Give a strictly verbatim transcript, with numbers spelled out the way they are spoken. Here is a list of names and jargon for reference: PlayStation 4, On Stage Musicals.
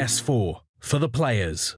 P S four for the players.